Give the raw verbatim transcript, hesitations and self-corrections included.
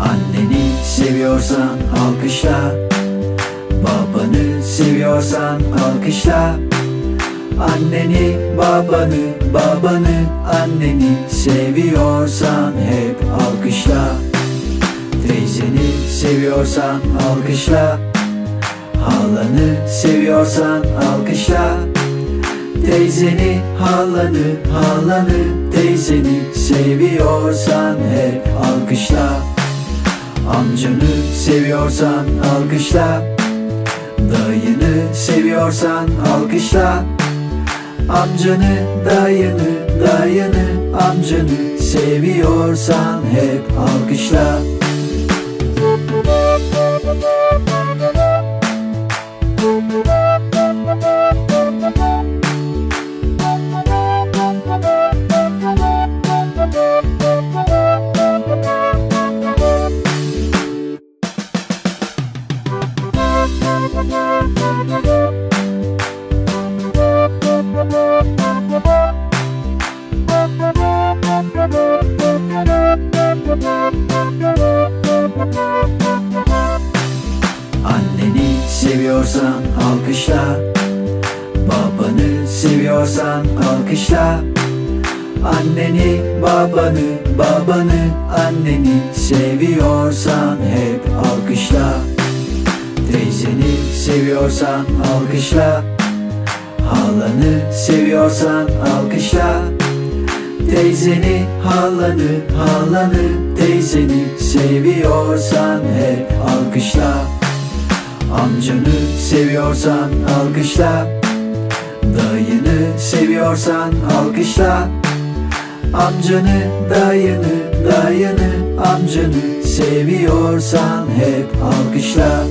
Anneni seviyorsan alkışla, babanı seviyorsan alkışla. Anneni, babanı, babanı, anneni seviyorsan hep alkışla. Teyzeni seviyorsan alkışla, halanı seviyorsan alkışla. Teyzeni, halanı, halanı, teyzeni seviyorsan hep alkışla. Amcanı seviyorsan alkışla, dayını seviyorsan alkışla. Amcanı, dayını, dayını, amcanı seviyorsan hep alkışla. Anneni seviyorsan alkışla, babanı seviyorsan alkışla. Anneni, babanı, babanı, anneni seviyorsan hep alkışla. Teyzeni seviyorsan alkışla, halanı seviyorsan alkışla. Teyzeni, halanı, halanı, teyzeni seviyorsan hep alkışla. Amcanı seviyorsan alkışla, dayını seviyorsan alkışla. Amcanı, dayını, dayını, amcanı seviyorsan hep alkışla.